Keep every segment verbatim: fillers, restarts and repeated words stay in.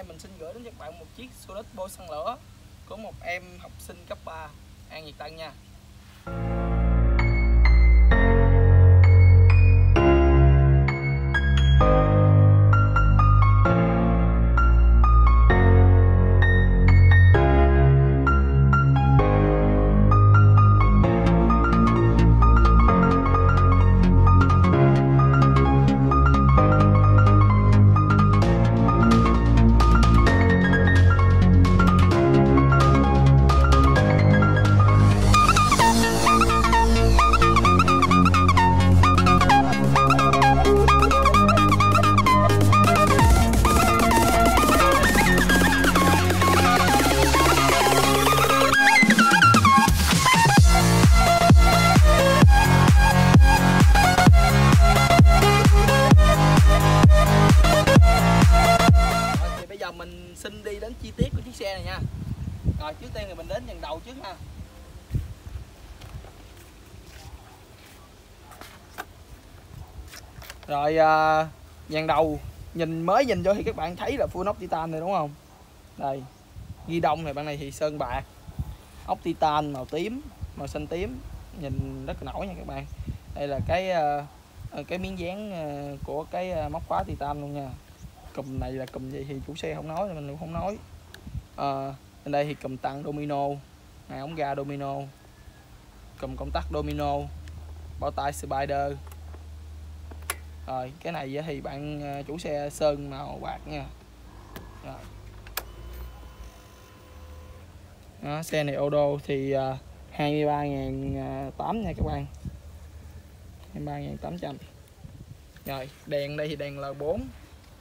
nay mình xin gửi đến các bạn một chiếc Sonic bôi xăng lửa của một em học sinh cấp ba An Nhật Tân nha. Xin đi đến chi tiết của chiếc xe này nha. Rồi trước tiên thì mình đến phần đầu trước ha. Rồi à, dàn đầu nhìn mới nhìn vô thì các bạn thấy là full ốc Titan này đúng không? Đây, ghi đông này, bạn này thì sơn bạc, ốc Titan màu tím, màu xanh tím, nhìn rất nổi nha các bạn. Đây là cái cái miếng dán của cái móc khóa Titan luôn nha. Cùm này là cùm gì thì chủ xe không nói, mình cũng không nói. À, bên đây thì cùm tăng domino này, ống ga domino, cùm công tắc domino, bao tay spider. Rồi cái này thì bạn chủ xe sơn màu bạc nha. Rồi. Đó, xe này ô đô thì hai mươi ba nghìn tám trăm nha các bạn, hai mươi ba nghìn tám trăm. Rồi đèn đây thì đèn L bốn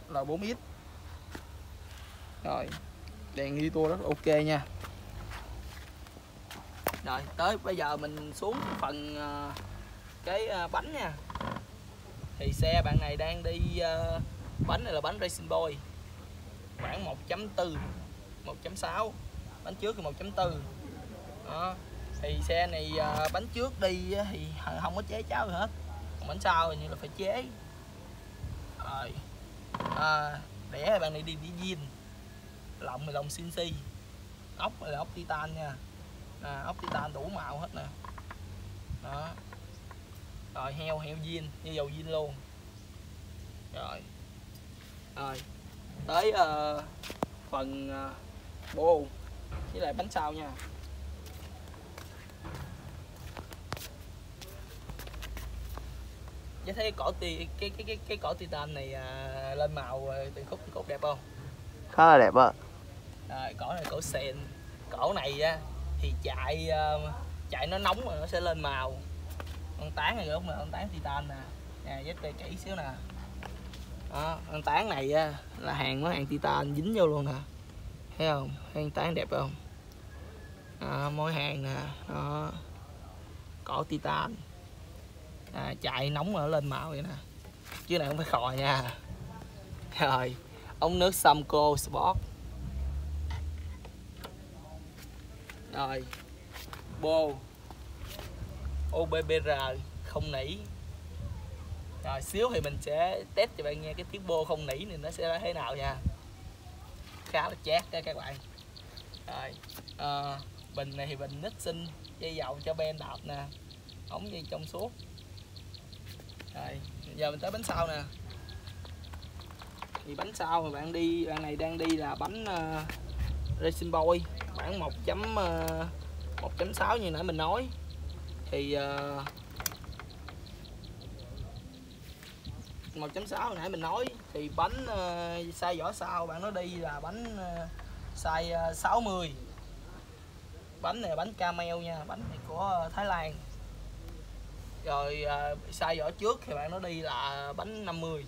là bốn X. Rồi đèn ghi tua rất là ok nha. Rồi tới bây giờ mình xuống phần uh, cái uh, bánh nha. Thì xe bạn này đang đi uh, bánh này là bánh Racing Boy khoảng một chấm bốn, một chấm sáu, bánh trước thì một chấm bốn. Đó. Thì xe này uh, bánh trước đi thì không có chế cháo gì hết, còn bánh sau như là phải chế. Rồi à, đẻ bạn này đi đi zin, lọng thì lọng xê en xê, ốc là ốc Titan nha. À, ốc Titan đủ màu hết nè. Đó. Rồi heo heo zin, như dầu zin luôn. Rồi. Rồi. Tới uh, phần uh, bô với lại bánh sau nha. Dạ thấy cỏ tì, cái cái cái cái cỏ Titan này à, lên màu từng khúc từng khúc đẹp không? Khá là đẹp ạ. À, cỏ này cỏ sền, cỏ này á thì chạy chạy nó nóng rồi nó sẽ lên màu. Con tán này đúng là con tán Titan nè, nè vết cây kỹ xíu nè. Đó, con tán này á là hàng nó hàng Titan dính vô luôn nè. Thấy không? Con tán đẹp không? À, môi hàng nè, đó. Cỏ Titan. À, chạy nóng mà nó lên màu vậy nè, chứ này không phải khò nha. Rồi ống nước Samco Sport. Rồi bô ô bê bê rờ không nỉ. Rồi xíu thì mình sẽ test cho bạn nghe cái tiếng bô không nỉ này nó sẽ thế nào nha, khá là chát đó các bạn. Rồi à, bình này thì bình nít xinh, dây dầu cho ben đạp nè, ống dây trong suốt. Rồi, giờ mình tới bánh sau nè. Thì bánh sau thì bạn đi bạn này đang đi là bánh uh, Racing Boy khoảng một chấm sáu như nãy mình nói. Thì uh, một chấm sáu nãy mình nói thì bánh uh, size vỏ sau bạn nó đi là bánh uh, size uh, sáu mươi. Bánh này là bánh Kameo nha, bánh này của uh, Thái Lan. Rồi à, sai vỏ trước thì bạn nó đi là bánh năm mươi.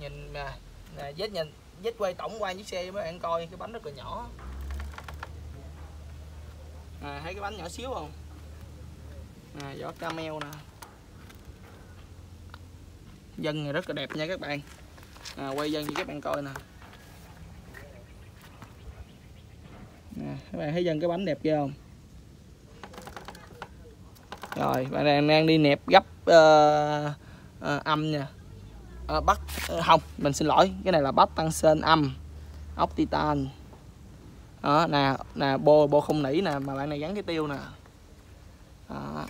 Nhìn mà vết nhìn vết quay tổng quay chiếc xe cho mấy bạn coi, cái bánh rất là nhỏ. À, thấy cái bánh nhỏ xíu không? À, vỏ Kameo nè. Dân này rất là đẹp nha các bạn. À, quay dân cho các bạn coi nè. À, các bạn thấy dân cái bánh đẹp ghê không? Rồi bạn đang đang đi nẹp gấp uh, uh, âm nha, uh, bắt uh, không, mình xin lỗi, cái này là bắt tăng sên âm ốc Titan. Đó nè, nè bô bô không nỉ nè, mà bạn này gắn cái tiêu nè. Đó.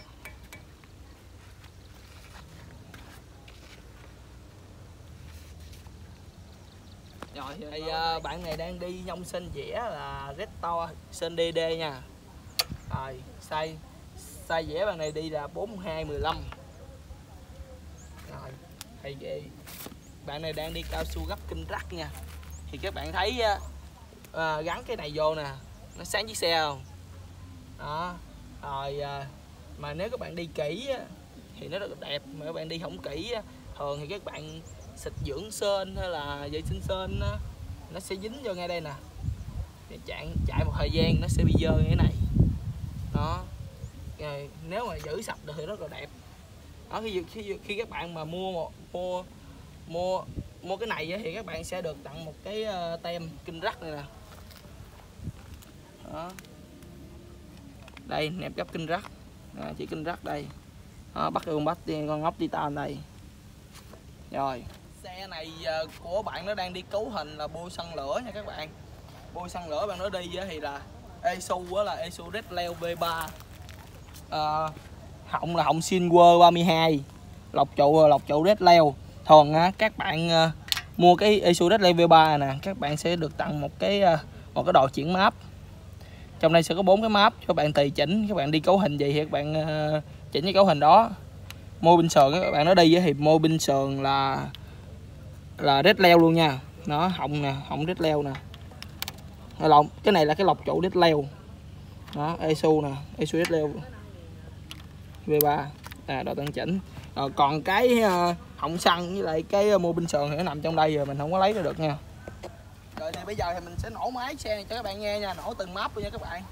Rồi, thì uh, bạn này đang đi nhông sên dẻ là Redleo sên đê đê nha. Rồi, size size dẻ bạn này đi là bốn mươi hai mười lăm. Rồi, thì vậy bạn này đang đi cao su gấp kim rắc nha. Thì các bạn thấy uh, uh, gắn cái này vô nè, nó sáng chiếc xe không? Đó. Rồi uh, mà nếu các bạn đi kỹ uh, thì nó rất đẹp, mà các bạn đi không kỹ uh, thường thì các bạn xịt dưỡng sên hay là vệ sinh sên nó sẽ dính vô ngay đây nè, chạy chạy một thời gian nó sẽ bị dơ như thế này đó. Rồi, nếu mà giữ sạch được thì rất là đẹp đó. Khi, khi, khi các bạn mà mua một mua mua mua cái này thì các bạn sẽ được tặng một cái tem kim rắc này nè đó. Đây nẹp gấp kim rắc à, chỉ kim rắc đây đó, bắt con bắt con ốc Titan đây. Rồi, xe này của bạn nó đang đi cấu hình là bô xăng lửa nha các bạn. Bô xăng lửa bạn nó đi thì là e xê u, là e xê u Redleo vê ba à, họng là họng Silver ba mươi hai, lọc trụ lọc trụ Redleo. Thường á, các bạn mua cái e xê u Redleo vê ba nè, các bạn sẽ được tặng một cái một cái đồ chuyển map. Trong đây sẽ có bốn cái map cho bạn tùy chỉnh, các bạn đi cấu hình gì thì các bạn chỉnh cái cấu hình đó. Mô bên sườn các bạn nó đi thì mô bên sườn là là Redleo luôn nha. Nó họng nè, họng Redleo nè. Lộn, cái này là cái lọc trụ Redleo. Đó, e xê u nè, e xê u Redleo vê ba là đồ tăng chỉnh. Rồi, còn cái họng xăng với lại cái mô bên sườn thì nó nằm trong đây rồi, mình không có lấy ra được nha. Rồi thì bây giờ thì mình sẽ nổ máy xe này cho các bạn nghe nha, nổ từng map luôn nha các bạn.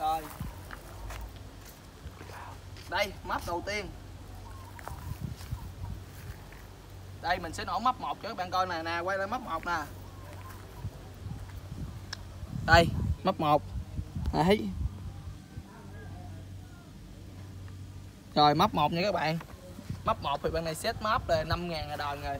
Rồi. Đây, map đầu tiên. Đây mình sẽ nổ map một cho các bạn coi nè, nè quay lại map một nè. Đây, map một. Đấy. Rồi map một nha các bạn. Map một thì bạn này set map là năm ngàn là đòn rồi.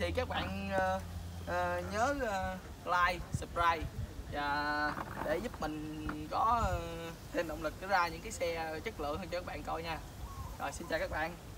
Thì các bạn uh, uh, nhớ uh, like, subscribe và để giúp mình có uh, thêm động lực để ra những cái xe chất lượng hơn cho các bạn coi nha. Rồi xin chào các bạn.